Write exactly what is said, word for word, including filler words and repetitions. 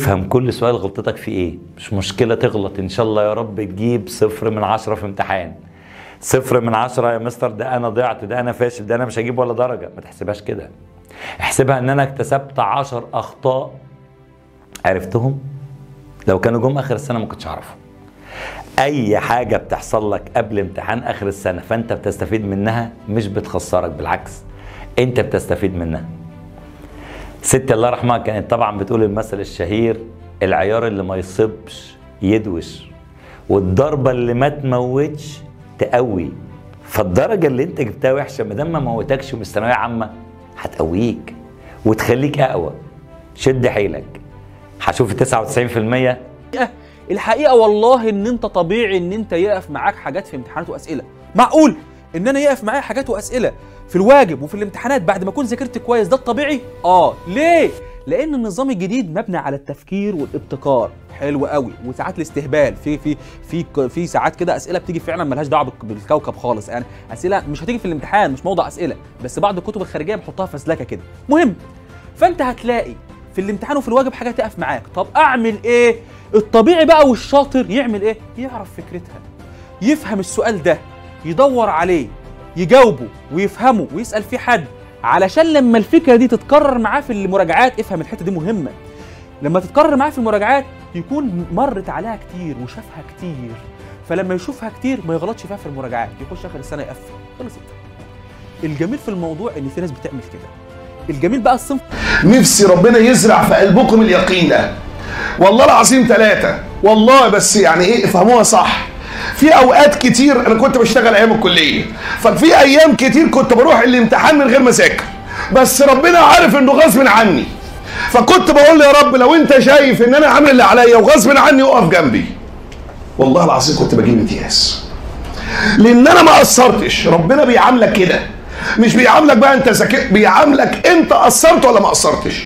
افهم كل سؤال غلطتك في ايه، مش مشكلة تغلط ان شاء الله يا رب تجيب صفر من عشرة في امتحان. صفر من عشرة يا مستر ده انا ضيعت، ده انا فاشل، ده انا مش هجيب ولا درجة. ما تحسبهاش كده، احسبها ان انا اكتسبت عشر اخطاء عرفتهم لو كانوا جم اخر السنة ما كنتش اعرفهم. اي حاجة بتحصل لك قبل امتحان اخر السنة فانت بتستفيد منها، مش بتخسرك، بالعكس انت بتستفيد منها. ستي الله يرحمها كانت طبعا بتقول المثل الشهير: العيار اللي ما يصبش يدوش، والضربه اللي ما تموتش تقوي. فالدرجه اللي انت جبتها وحشه ما دام ما موتكش من الثانويه عامه هتقويك وتخليك اقوى. شد حيلك هشوف ال تسعة وتسعين في المية. الحقيقه والله ان انت طبيعي ان انت يقف معاك حاجات في امتحانات واسئله. معقول ان انا يقف معايا حاجات واسئله في الواجب وفي الامتحانات بعد ما اكون ذاكرت كويس؟ ده الطبيعي؟ اه. ليه؟ لان النظام الجديد مبني على التفكير والابتكار. حلو قوي. وساعات الاستهبال في في في في ساعات كده اسئله بتيجي فعلا مالهاش دعوه بالكوكب خالص، يعني اسئله مش هتيجي في الامتحان، مش موضع اسئله، بس بعض الكتب الخارجيه بحطها فزلكه كده. مهم، فانت هتلاقي في الامتحان وفي الواجب حاجه تقف معاك. طب اعمل ايه؟ الطبيعي بقى والشاطر يعمل ايه؟ يعرف فكرتها، يفهم السؤال ده، يدور عليه، يجاوبه ويفهمه ويسأل فيه حد، علشان لما الفكرة دي تتكرر معاه في المراجعات. افهم الحتة دي مهمة، لما تتكرر معاه في المراجعات يكون مرت عليها كتير وشافها كتير، فلما يشوفها كتير ما يغلطش فيها في المراجعات، يخش آخر السنة يقفل. خلصت. الجميل في الموضوع إن في ناس بتعمل كده. الجميل بقى الصنف. نفسي ربنا يزرع في قلبكم اليقين ده. والله العظيم ثلاثة، والله بس يعني إيه، افهموها صح. في اوقات كتير انا كنت بشتغل ايام الكليه، ففي ايام كتير كنت بروح الامتحان من غير ما اذاكر، بس ربنا عارف انه غصب عني، فكنت بقول يا رب لو انت شايف ان انا عامل اللي عليا وغصب عني اقف جنبي. والله العظيم كنت بجيب امتياز لان انا ما قصرتش. ربنا بيعاملك كده، مش بيعاملك بقى انت ذاكرت، بيعاملك انت قصرت ولا ما قصرتش.